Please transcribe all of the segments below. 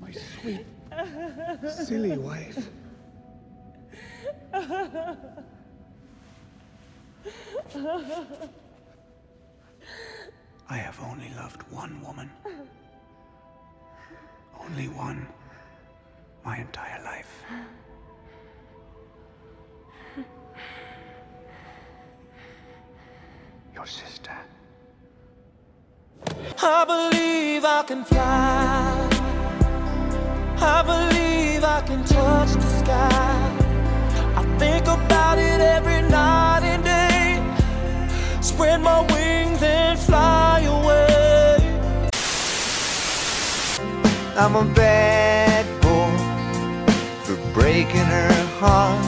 My sweet, silly wife. I have only loved one woman. Only one. My entire life. Your sister. I believe I can fly. I believe I can touch the sky. I think about it every night and day. Spread my wings and fly away. I'm a bad boy for breaking her heart.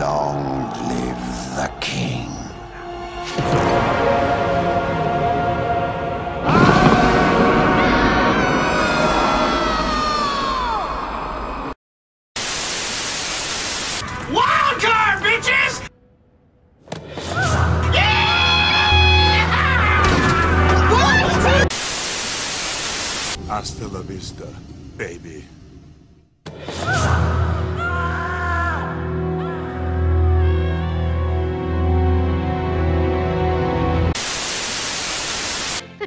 Long live the king. Wild card, bitches! Yeah! Hasta la vista, baby.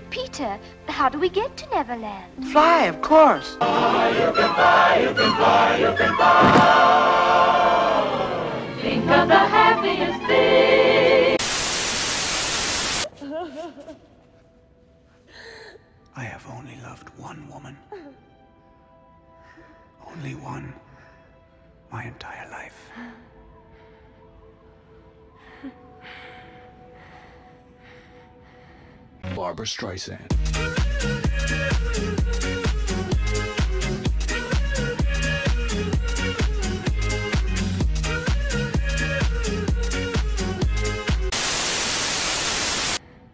Peter, how do we get to Neverland? Fly, of course. Oh, you can fly, you can fly, you can fly. Think of the happiest thing. I have only loved one woman. Only one. My entire life. Barbara Streisand.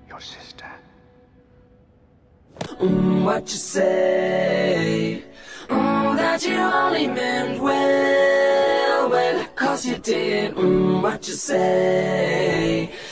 Your sister. What you say? That you only meant well, well, 'cause you did. What you say?